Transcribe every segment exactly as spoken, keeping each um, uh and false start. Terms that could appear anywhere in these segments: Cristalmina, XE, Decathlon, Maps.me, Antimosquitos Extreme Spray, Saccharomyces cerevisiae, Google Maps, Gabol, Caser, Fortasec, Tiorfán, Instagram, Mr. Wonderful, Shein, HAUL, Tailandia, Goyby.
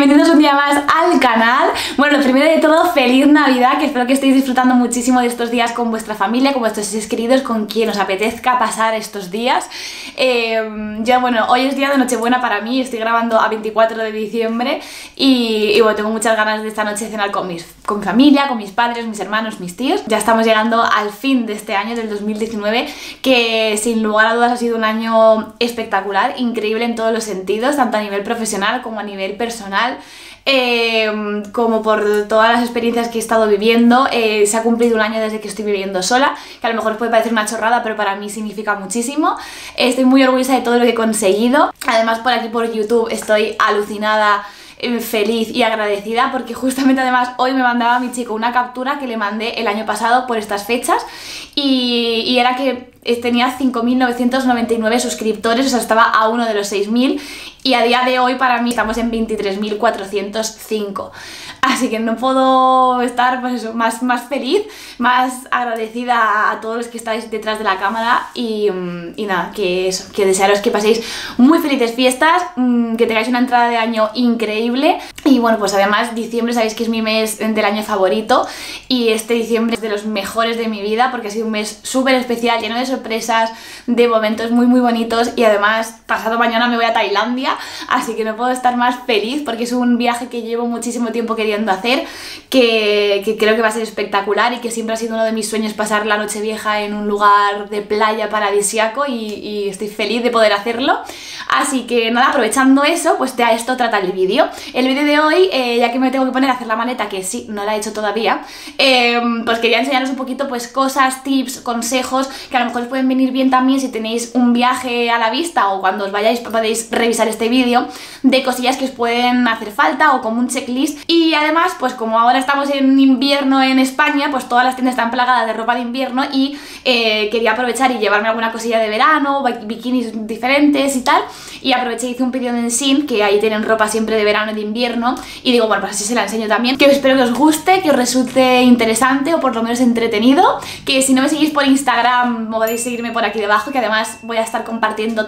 bienvenidos un día más al canal. Bueno, lo primero de todo, feliz Navidad, que espero que estéis disfrutando muchísimo de estos días con vuestra familia, con vuestros seres queridos, con quien os apetezca pasar estos días. Eh, ya bueno, hoy es día de Nochebuena para mí, estoy grabando a veinticuatro de diciembre y, y bueno, tengo muchas ganas de esta noche cenar con, mis, con mi familia, con mis padres, mis hermanos, mis tíos. Ya estamos llegando al fin de este año, del dos mil diecinueve, que sin lugar a dudas ha sido un año espectacular, increíble en todos los sentidos, tanto a nivel profesional como a nivel personal, eh, como por todas las experiencias que he estado viviendo. Eh, se ha cumplido un año desde que estoy viviendo sola, que a lo mejor puede parecer una chorrada, pero para mí significa muchísimo. Eh, estoy muy orgullosa de todo lo que he conseguido. Además, por aquí por YouTube estoy alucinada, feliz y agradecida, porque justamente además hoy me mandaba mi chico una captura que le mandé el año pasado por estas fechas y, y era que tenía cinco mil novecientos noventa y nueve suscriptores, o sea, estaba a uno de los seis mil, y a día de hoy para mí estamos en veintitrés mil cuatrocientos cinco, así que no puedo estar pues eso, más, más feliz, más agradecida a todos los que estáis detrás de la cámara y, y nada, que eso, que desearos que paséis muy felices fiestas, que tengáis una entrada de año increíble. Y bueno, pues además diciembre sabéis que es mi mes del año favorito y este diciembre es de los mejores de mi vida porque ha sido un mes súper especial, lleno de sorpresas, de momentos muy muy bonitos, y además pasado mañana me voy a Tailandia, así que no puedo estar más feliz porque es un viaje que llevo muchísimo tiempo queriendo hacer, que, que creo que va a ser espectacular y que siempre ha sido uno de mis sueños pasar la Nochevieja en un lugar de playa paradisiaco y, y estoy feliz de poder hacerlo. Así que nada, aprovechando eso, pues de esto trata el vídeo. El vídeo de hoy, eh, ya que me tengo que poner a hacer la maleta, que sí, no la he hecho todavía, eh, pues quería enseñaros un poquito pues cosas, tips, consejos que a lo mejor os pueden venir bien también si tenéis un viaje a la vista o cuando os vayáis podéis revisar este vídeo, de cosillas que os pueden hacer falta o como un checklist. Y además, pues como ahora estamos en invierno en España, pues todas las tiendas están plagadas de ropa de invierno y eh, quería aprovechar y llevarme alguna cosilla de verano, bikinis diferentes y tal, y aproveché y hice un pedido en Shein, que ahí tienen ropa siempre de verano y de invierno, y digo, bueno, pues así se la enseño también, que espero que os guste, que os resulte interesante o por lo menos entretenido. Que si no me seguís por Instagram podéis seguirme por aquí debajo, que además voy a estar compartiendo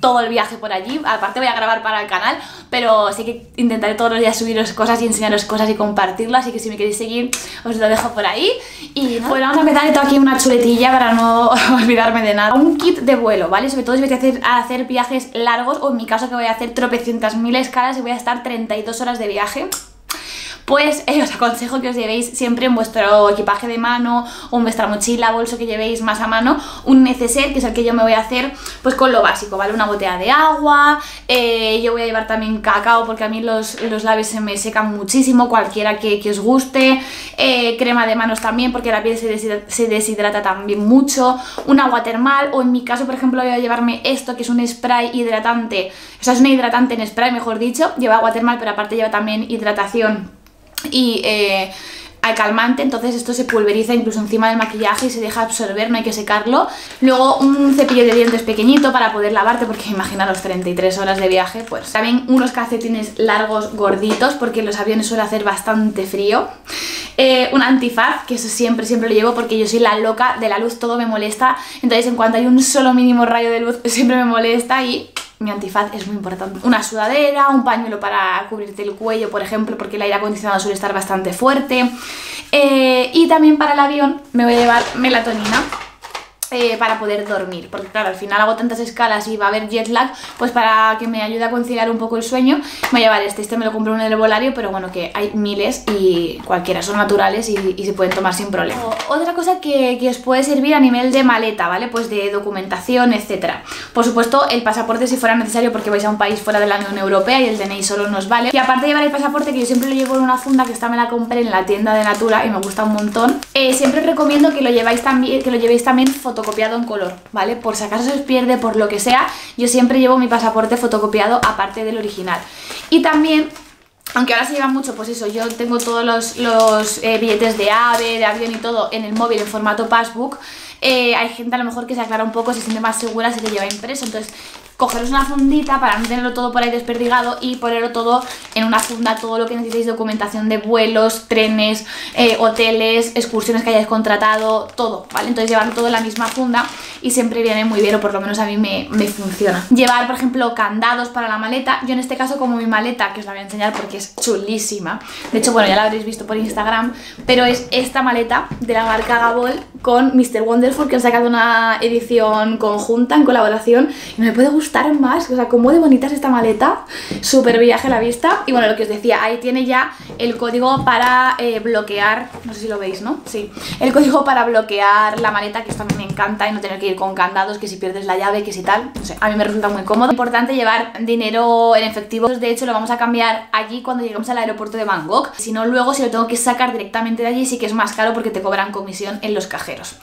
todo el viaje por allí, aparte voy a grabar para el canal, pero sí que intentaré todos los días subiros cosas y enseñaros cosas y compartirlo, así que si me queréis seguir os lo dejo por ahí. Y bueno, pues vamos a empezar. Tengo aquí una chuletilla para no olvidarme de nada, un kit de vuelo, ¿vale? Sobre todo si voy a hacer, a hacer viajes largos, o en mi caso que voy a hacer tropecientas mil escalas y voy a estar treinta y dos horas de viaje, pues eh, os aconsejo que os llevéis siempre en vuestro equipaje de mano o en vuestra mochila, bolso que llevéis más a mano, un neceser, que es el que yo me voy a hacer pues con lo básico, ¿vale? Una botella de agua, eh, yo voy a llevar también cacao porque a mí los, los labios se me secan muchísimo, cualquiera que, que os guste, eh, crema de manos también porque la piel se deshidrata, se deshidrata también mucho, un agua termal, o en mi caso por ejemplo voy a llevarme esto que es un spray hidratante, o sea es un hidratante en spray mejor dicho, lleva agua termal pero aparte lleva también hidratación y eh, al calmante, entonces esto se pulveriza incluso encima del maquillaje y se deja absorber, no hay que secarlo. Luego un cepillo de dientes pequeñito para poder lavarte, porque imaginaros treinta y tres horas de viaje, pues también unos calcetines largos gorditos porque los aviones suele hacer bastante frío. Eh, un antifaz, que eso siempre, siempre lo llevo porque yo soy la loca de la luz, todo me molesta, entonces en cuanto hay un solo mínimo rayo de luz siempre me molesta y mi antifaz es muy importante. Una sudadera, un pañuelo para cubrirte el cuello, por ejemplo, porque el aire acondicionado suele estar bastante fuerte. Eh, y también para el avión me voy a llevar melatonina. Eh, para poder dormir, porque claro, al final hago tantas escalas y va a haber jet lag, pues para que me ayude a conciliar un poco el sueño me voy a llevar este, este me lo compré en el herbolario, pero bueno, que hay miles y cualquiera, son naturales y, y se pueden tomar sin problema. Otra cosa que, que os puede servir a nivel de maleta, ¿vale? Pues de documentación, etcétera. Por supuesto el pasaporte si fuera necesario porque vais a un país fuera de la Unión Europea y el D N I solo nos vale, y aparte de llevar el pasaporte, que yo siempre lo llevo en una funda, que esta me la compré en la tienda de Natura y me gusta un montón, eh, siempre os recomiendo que lo, lleváis también, que lo llevéis también fotocopiado copiado en color, ¿vale? Por si acaso se os pierde, por lo que sea, yo siempre llevo mi pasaporte fotocopiado aparte del original. Y también, aunque ahora se lleva mucho, pues eso, yo tengo todos los, los eh, billetes de AVE, de avión y todo en el móvil en formato passbook, eh, hay gente a lo mejor que se aclara un poco, se siente más segura si lo lleva impreso. Entonces cogeros una fundita para no tenerlo todo por ahí desperdigado y ponerlo todo en una funda, todo lo que necesitéis, documentación de vuelos, trenes, eh, hoteles, excursiones que hayáis contratado, todo, ¿vale? Entonces llevarlo todo en la misma funda y siempre viene muy bien, o por lo menos a mí me, me funciona. Llevar, por ejemplo, candados para la maleta. Yo en este caso, como mi maleta, que os la voy a enseñar porque es chulísima, de hecho, bueno, ya la habréis visto por Instagram, pero es esta maleta de la marca Gabol con mister Wonderful, que han sacado una edición conjunta en colaboración y me puede gustar más, o sea, como de bonita es esta maleta, súper viaje a la vista. Y bueno, lo que os decía, ahí tiene ya el código para eh, bloquear, no sé si lo veis, ¿no? Sí, el código para bloquear la maleta, que esto a mí me encanta, y no tener que ir con candados, que si pierdes la llave, que si tal, no sé, a mí me resulta muy cómodo. Importante llevar dinero en efectivo, de hecho lo vamos a cambiar allí cuando lleguemos al aeropuerto de Bangkok, si no luego si lo tengo que sacar directamente de allí sí que es más caro porque te cobran comisión en los cajeros.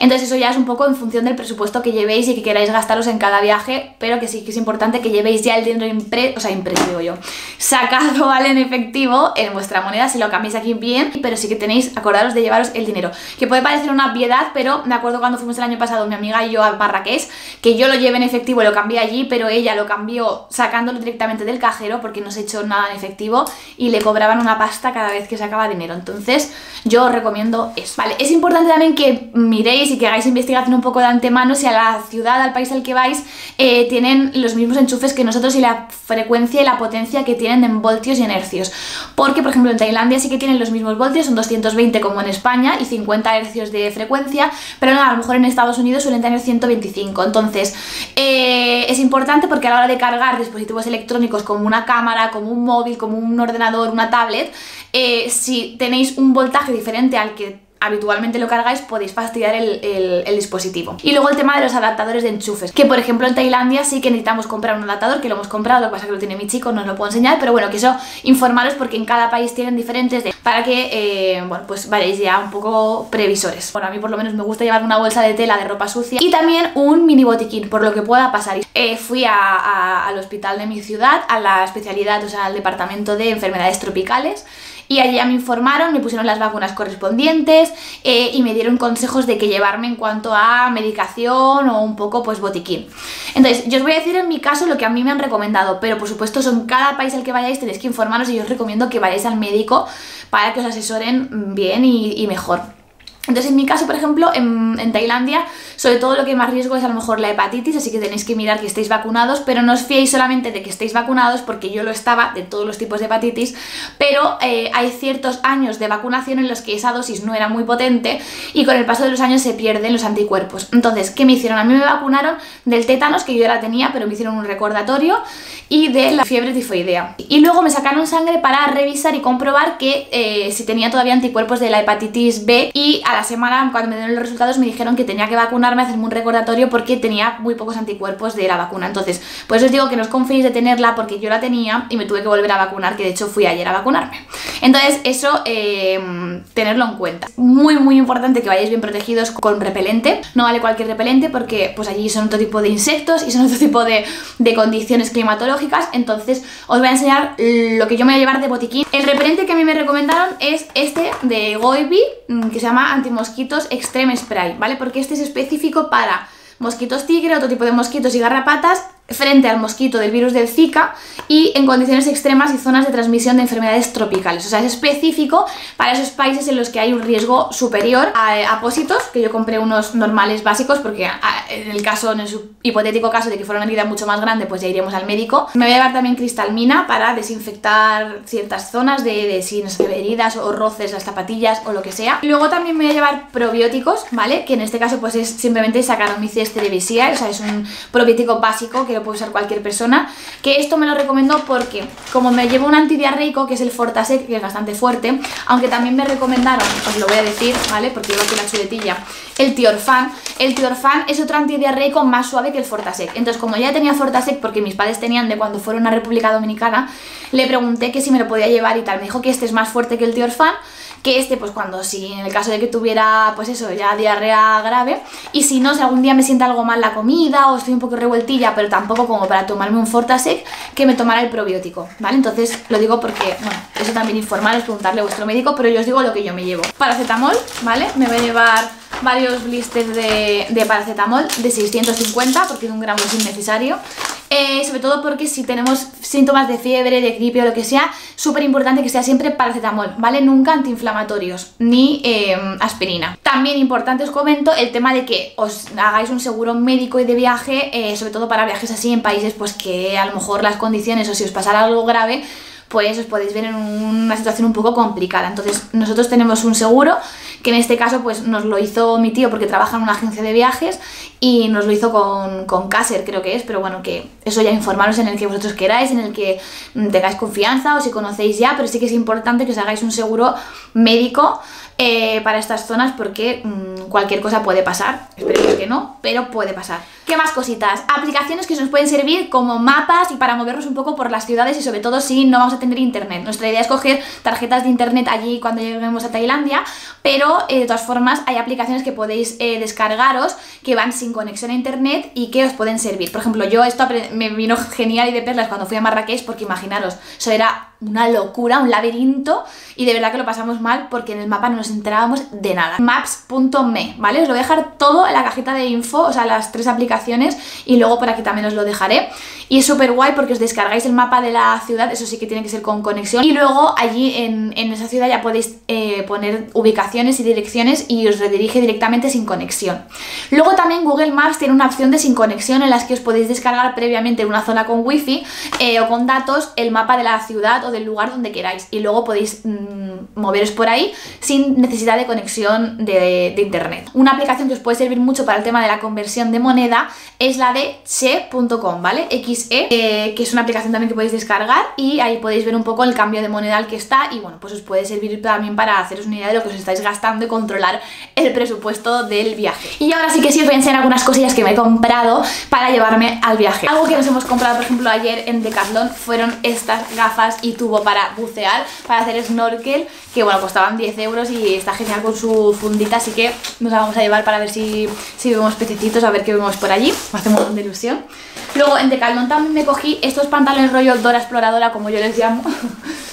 Entonces eso ya es un poco en función del presupuesto que llevéis y que queráis gastaros en cada viaje, pero que sí que es importante que llevéis ya el dinero impreso, o sea, impreso digo yo, sacado, ¿vale?, en efectivo, en vuestra moneda, si lo cambiáis aquí bien, pero sí que tenéis, acordaros de llevaros el dinero, que puede parecer una obviedad, pero me acuerdo cuando fuimos el año pasado mi amiga y yo a Marrakech, que yo lo llevé en efectivo, lo cambié allí, pero ella lo cambió sacándolo directamente del cajero porque no se echó nada en efectivo y le cobraban una pasta cada vez que sacaba dinero. Entonces yo os recomiendo eso, ¿vale? Es importante también que miréis y que hagáis investigación un poco de antemano si a la ciudad, al país al que vais, eh, tienen los mismos enchufes que nosotros y la frecuencia y la potencia que tienen en voltios y en hercios, porque por ejemplo en Tailandia sí que tienen los mismos voltios, son doscientos veinte como en España y cincuenta hercios de frecuencia, pero no, a lo mejor en Estados Unidos suelen tener ciento veinticinco. Entonces eh, es importante porque a la hora de cargar dispositivos electrónicos como una cámara, como un móvil, como un ordenador, una tablet, eh, si tenéis un voltaje diferente al que habitualmente lo cargáis, podéis fastidiar el, el, el dispositivo. Y luego el tema de los adaptadores de enchufes, que por ejemplo en Tailandia sí que necesitamos comprar un adaptador, que lo hemos comprado, lo que pasa que lo tiene mi chico, no os lo puedo enseñar, pero bueno, que eso informaros porque en cada país tienen diferentes, de, para que eh, bueno, pues vayáis ya un poco previsores. Bueno, a mí por lo menos me gusta llevar una bolsa de tela de ropa sucia y también un mini botiquín, por lo que pueda pasar. Eh, fui a, a, al hospital de mi ciudad, a la especialidad, o sea, al departamento de enfermedades tropicales, y allí ya me informaron, me pusieron las vacunas correspondientes eh, y me dieron consejos de qué llevarme en cuanto a medicación o un poco pues botiquín. Entonces yo os voy a decir en mi caso lo que a mí me han recomendado, pero por supuesto son cada país al que vayáis tenéis que informaros y yo os recomiendo que vayáis al médico para que os asesoren bien y, y mejor. Entonces en mi caso, por ejemplo, en, en Tailandia, sobre todo lo que más riesgo es a lo mejor la hepatitis, así que tenéis que mirar que estéis vacunados, pero no os fiéis solamente de que estéis vacunados, porque yo lo estaba, de todos los tipos de hepatitis, pero eh, hay ciertos años de vacunación en los que esa dosis no era muy potente y con el paso de los años se pierden los anticuerpos. Entonces, ¿qué me hicieron? A mí me vacunaron del tétanos, que yo ya la tenía, pero me hicieron un recordatorio, y de la fiebre tifoidea. Y luego me sacaron sangre para revisar y comprobar que eh, si tenía todavía anticuerpos de la hepatitis be, y a la semana, cuando me dieron los resultados, me dijeron que tenía que vacunarme, hacerme un recordatorio porque tenía muy pocos anticuerpos de la vacuna. Entonces, por eso os digo que no os confiéis de tenerla, porque yo la tenía y me tuve que volver a vacunar, que de hecho fui ayer a vacunarme. Entonces, eso, eh, tenerlo en cuenta. Muy, muy importante que vayáis bien protegidos con repelente. No vale cualquier repelente porque pues allí son otro tipo de insectos y son otro tipo de, de condiciones climatológicas. Entonces, os voy a enseñar lo que yo me voy a llevar de botiquín. El repelente que a mí me recomendaron es este de Goyby, que se llama Antimosquitos Extreme Spray, ¿vale? Porque este es específico para mosquitos tigre, otro tipo de mosquitos y garrapatas, frente al mosquito del virus del Zika y en condiciones extremas y zonas de transmisión de enfermedades tropicales. O sea, es específico para esos países en los que hay un riesgo superior a apósitos, que yo compré unos normales básicos porque a, en el caso, en el hipotético caso de que fuera una herida mucho más grande, pues ya iremos al médico. Me voy a llevar también cristalmina para desinfectar ciertas zonas de, de si no sé, heridas o roces, las zapatillas o lo que sea. Luego también me voy a llevar probióticos, ¿vale? Que en este caso pues es simplemente Saccharomyces cerevisiae, o sea, es un probiótico básico que lo puede usar cualquier persona, que esto me lo recomiendo porque como me llevo un antidiarreico que es el Fortasec, que es bastante fuerte, aunque también me recomendaron, os lo voy a decir, ¿vale? Porque llevo aquí la chuletilla, el Tiorfán. El Tiorfán es otro antidiarreico más suave que el Fortasec. Entonces, como ya tenía Fortasec porque mis padres tenían de cuando fueron a República Dominicana, le pregunté que si me lo podía llevar y tal, me dijo que este es más fuerte que el Tiorfán, que este pues cuando, si en el caso de que tuviera pues eso, ya diarrea grave, y si no, si algún día me sienta algo mal la comida o estoy un poco revueltilla, pero también tampoco como para tomarme un Fortasec, que me tomara el probiótico, ¿vale? Entonces lo digo porque, bueno, eso también informaros, preguntarle a vuestro médico, pero yo os digo lo que yo me llevo. Paracetamol, ¿vale? Me voy a llevar varios blisters de, de paracetamol de seiscientos cincuenta, porque es un gramo innecesario. Eh, sobre todo porque si tenemos síntomas de fiebre, de gripe o lo que sea, súper importante que sea siempre paracetamol, ¿vale? Nunca antiinflamatorios, ni eh, aspirina. También importante os comento el tema de que os hagáis un seguro médico y de viaje, eh, sobre todo para viajes así en países pues que a lo mejor las condiciones o si os pasara algo grave, pues os podéis ver en una situación un poco complicada. Entonces nosotros tenemos un seguro que en este caso pues nos lo hizo mi tío porque trabaja en una agencia de viajes y nos lo hizo con, con Caser, creo que es, pero bueno, que eso ya informaros en el que vosotros queráis, en el que tengáis confianza o si conocéis ya, pero sí que es importante que os hagáis un seguro médico eh, para estas zonas porque mmm, cualquier cosa puede pasar, esperemos que no, pero puede pasar. ¿Qué más cositas? Aplicaciones que nos pueden servir como mapas y para movernos un poco por las ciudades y sobre todo si no vamos a tener internet. Nuestra idea es coger tarjetas de internet allí cuando lleguemos a Tailandia, pero eh, de todas formas hay aplicaciones que podéis eh, descargaros que van sin conexión a internet y que os pueden servir. Por ejemplo, yo esto me vino genial y de perlas cuando fui a Marrakech porque imaginaros, eso era una locura, un laberinto y de verdad que lo pasamos mal porque en el mapa no nos enterábamos de nada. Maps punto me, ¿vale? Os lo voy a dejar todo en la cajita de info, o sea, las tres aplicaciones y luego por aquí también os lo dejaré. Y es súper guay porque os descargáis el mapa de la ciudad, eso sí que tiene que ser con conexión y luego allí en, en esa ciudad ya podéis eh, poner ubicaciones y direcciones y os redirige directamente sin conexión. Luego también Google Maps tiene una opción de sin conexión en las que os podéis descargar previamente en una zona con wifi eh, o con datos el mapa de la ciudad o del lugar donde queráis y luego podéis mmm, moveros por ahí sin necesidad de conexión de, de internet. Una aplicación que os puede servir mucho para el tema de la conversión de moneda es la de xe punto com, ¿vale? equis e, eh, que es una aplicación también que podéis descargar y ahí podéis ver un poco el cambio de moneda al que está y bueno, pues os puede servir también para haceros una idea de lo que os estáis gastando y controlar el presupuesto del viaje. Y ahora sí que sí os voy a enseñar algunas cosillas que me he comprado para llevarme al viaje. Algo que nos hemos comprado, por ejemplo, ayer en Decathlon fueron estas gafas y tubo para bucear, para hacer snorkel, que bueno, costaban diez euros y está genial con su fundita, así que nos la vamos a llevar para ver si, si vemos pececitos, a ver qué vemos por allí, me hace un montón de ilusión. Luego en Decathlon también me cogí estos pantalones rollo Dora Exploradora, como yo les llamo,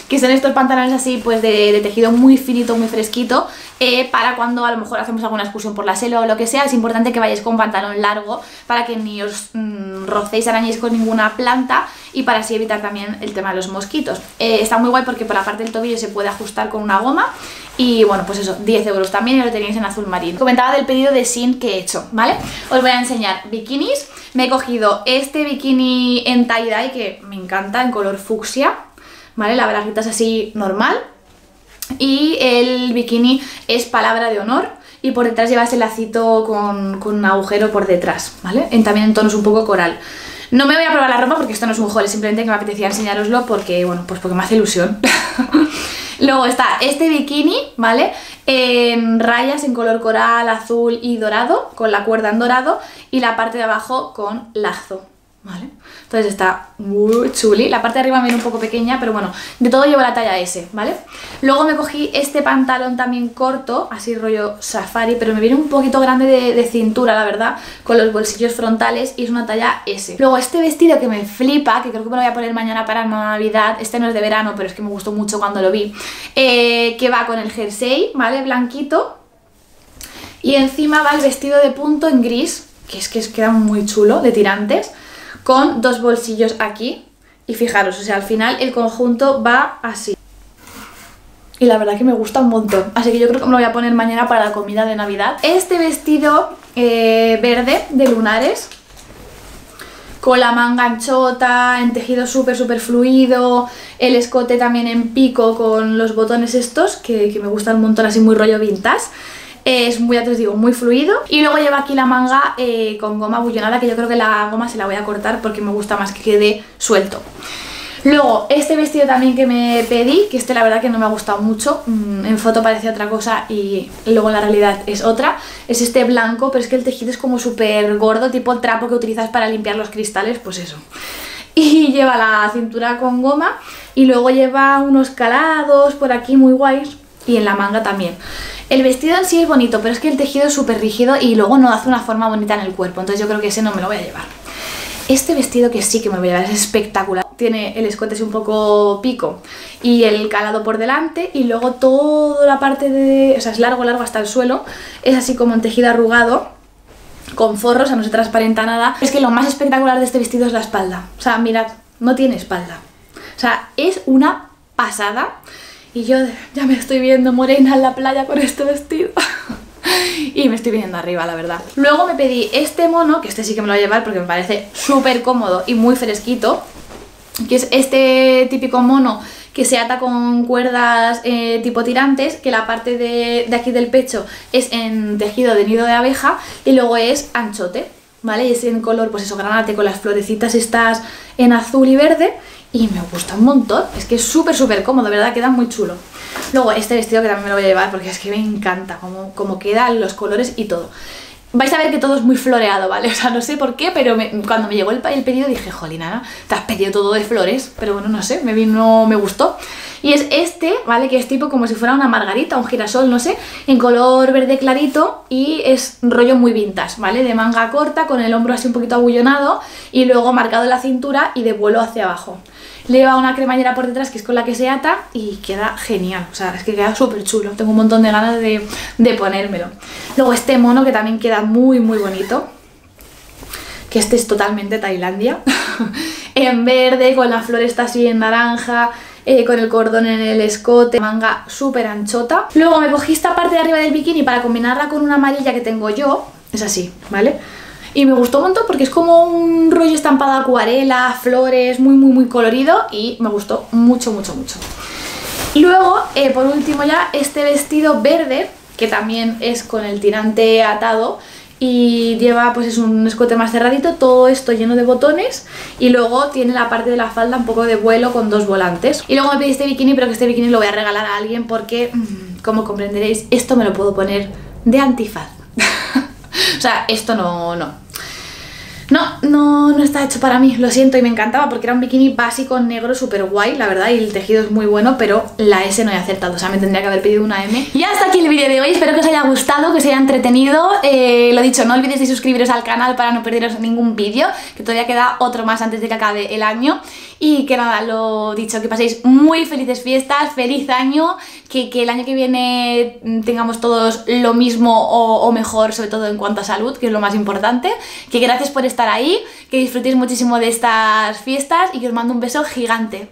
que son estos pantalones así pues de, de tejido muy finito, muy fresquito, eh, para cuando a lo mejor hacemos alguna excursión por la selva o lo que sea, es importante que vayáis con pantalón largo para que ni os mmm, rocéis, arañéis con ninguna planta y para así evitar también el tema de los mosquitos. Eh, está muy guay porque por la parte del tobillo se puede ajustar con una goma y bueno, pues eso, diez euros también y lo tenéis en azul marino. Comentaba del pedido de Shein que he hecho, ¿vale? Os voy a enseñar bikinis, me he cogido este bikini en tie-dye que me encanta, en color fucsia, ¿vale? La braguita es así normal y el bikini es palabra de honor y por detrás lleva ese lacito con, con un agujero por detrás, ¿vale? En, también en tonos un poco coral. No me voy a probar la ropa porque esto no es un haul, es simplemente que me apetecía enseñároslo porque, bueno, pues porque me hace ilusión. Luego está este bikini, ¿vale? En rayas, en color coral, azul y dorado, con la cuerda en dorado y la parte de abajo con lazo, ¿vale? Entonces está muy chuli. La parte de arriba me viene un poco pequeña, pero bueno, de todo llevo la talla S, ¿vale? Luego me cogí este pantalón también corto, así rollo safari, pero me viene un poquito grande de, de cintura, la verdad, con los bolsillos frontales y es una talla S. Luego este vestido que me flipa, que creo que me lo voy a poner mañana para Navidad, este no es de verano, pero es que me gustó mucho cuando lo vi, eh, que va con el jersey, ¿vale? Blanquito. Y encima va el vestido de punto en gris, que es que es, queda muy chulo, de tirantes, con dos bolsillos aquí y fijaros, o sea, al final el conjunto va así y la verdad que me gusta un montón, así que yo creo que me lo voy a poner mañana para la comida de Navidad. Este vestido eh, verde de lunares con la manga anchota, en tejido súper súper fluido, el escote también en pico con los botones estos que, que me gustan un montón, así muy rollo vintage. Es muy, ya te os digo, muy fluido. Y luego lleva aquí la manga eh, con goma bullonada, que yo creo que la goma se la voy a cortar porque me gusta más que quede suelto. Luego, este vestido también que me pedí, que este la verdad que no me ha gustado mucho, en foto parecía otra cosa y luego en la realidad es otra, es este blanco, pero es que el tejido es como súper gordo, tipo el trapo que utilizas para limpiar los cristales, pues eso. Y lleva la cintura con goma y luego lleva unos calados por aquí muy guays y en la manga también. El vestido en sí es bonito, pero es que el tejido es súper rígido y luego no hace una forma bonita en el cuerpo, entonces yo creo que ese no me lo voy a llevar. Este vestido que sí que me voy a llevar es espectacular. Tiene el escote así un poco pico y el calado por delante, y luego toda la parte de... o sea, es largo, largo hasta el suelo. Es así como en tejido arrugado, con forros, o sea, no se transparenta nada. Es que lo más espectacular de este vestido es la espalda. O sea, mirad, no tiene espalda. O sea, es una pasada. Y yo ya me estoy viendo morena en la playa con este vestido. Y me estoy viniendo arriba, la verdad. Luego me pedí este mono, que este sí que me lo voy a llevar porque me parece súper cómodo y muy fresquito, que es este típico mono que se ata con cuerdas eh, tipo tirantes, que la parte de, de aquí del pecho es en tejido de nido de abeja y luego es anchote, ¿vale? Y es en color, pues eso, granate, con las florecitas estas en azul y verde, y me gusta un montón. Es que es súper súper cómodo, ¿verdad? Queda muy chulo. Luego este vestido, que también me lo voy a llevar porque es que me encanta como, como quedan los colores y todo. Vais a ver que todo es muy floreado, ¿vale? O sea, no sé por qué, pero me, cuando me llegó el, el pedido dije, jolín, Ana, te has pedido todo de flores. Pero bueno, no sé, me vino, me gustó. Y es este, ¿vale? Que es tipo como si fuera una margarita, un girasol, no sé, en color verde clarito, y es rollo muy vintage, ¿vale? De manga corta, con el hombro así un poquito abullonado y luego marcado en la cintura y de vuelo hacia abajo. Lleva una cremallera por detrás que es con la que se ata y queda genial. O sea, es que queda súper chulo. Tengo un montón de ganas de, de ponérmelo. Luego este mono, que también queda muy muy bonito, que este es totalmente Tailandia. En verde, con la flor está así en naranja, eh, con el cordón en el escote, manga súper anchota. Luego me cogí esta parte de arriba del bikini para combinarla con una amarilla que tengo yo. Es así, ¿vale? Y me gustó un montón porque es como un rollo estampado de acuarela, flores, muy muy muy colorido, y me gustó mucho mucho mucho. Y luego, eh, por último ya, este vestido verde, que también es con el tirante atado y lleva, pues es un escote más cerradito, todo esto lleno de botones, y luego tiene la parte de la falda un poco de vuelo con dos volantes. Y luego me pedí este bikini, pero que este bikini lo voy a regalar a alguien porque, como comprenderéis, esto me lo puedo poner de antifaz. O sea, esto no, no, no, no, no está hecho para mí, lo siento, y me encantaba porque era un bikini básico negro súper guay, la verdad, y el tejido es muy bueno, pero la S no he acertado, o sea, me tendría que haber pedido una M. Y hasta aquí el vídeo de hoy, espero que os haya gustado, que os haya entretenido, eh, lo dicho, no olvidéis de suscribiros al canal para no perderos ningún vídeo, que todavía queda otro más antes de que acabe el año, y que nada, lo dicho, que paséis muy felices fiestas, feliz año, que, que el año que viene tengamos todos lo mismo o, o mejor, sobre todo en cuanto a salud, que es lo más importante, que gracias por estar ahí, que disfrutéis muchísimo de estas fiestas y que os mando un beso gigante.